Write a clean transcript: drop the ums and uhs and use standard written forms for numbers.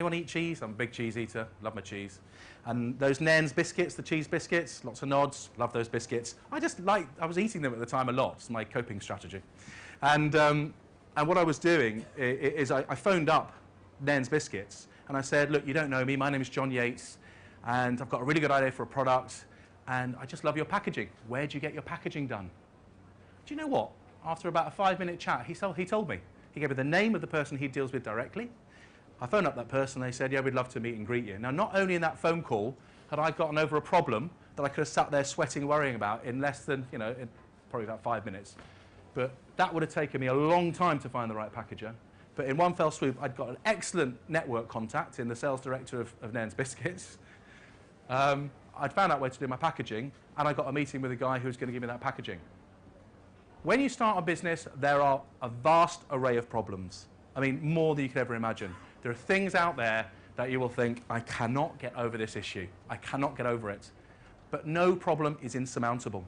Anyone eat cheese? I'm a big cheese eater, love my cheese. And those Nairn's biscuits, the cheese biscuits, lots of nods, love those biscuits. I was eating them at the time a lot, it's my coping strategy. And what I was doing is I phoned up Nairn's biscuits and I said, look, you don't know me, my name is John Yates and I've got a really good idea for a product and I just love your packaging. Where do you get your packaging done? Do you know what? After about a 5-minute chat, he told me. He gave me the name of the person he deals with directly. I phoned up that person, they said, yeah, we'd love to meet and greet you. Now, not only in that phone call had I gotten over a problem that I could have sat there sweating, worrying about in less than, you know, in probably about 5 minutes, but that would have taken me a long time to find the right packager. But in one fell swoop, I'd got an excellent network contact in the sales director of Nairn's Biscuits. I'd found out where to do my packaging, and I got a meeting with a guy who was going to give me that packaging. When you start a business, there are a vast array of problems. I mean, more than you could ever imagine. There are things out there that you will think, I cannot get over this issue. I cannot get over it. But no problem is insurmountable.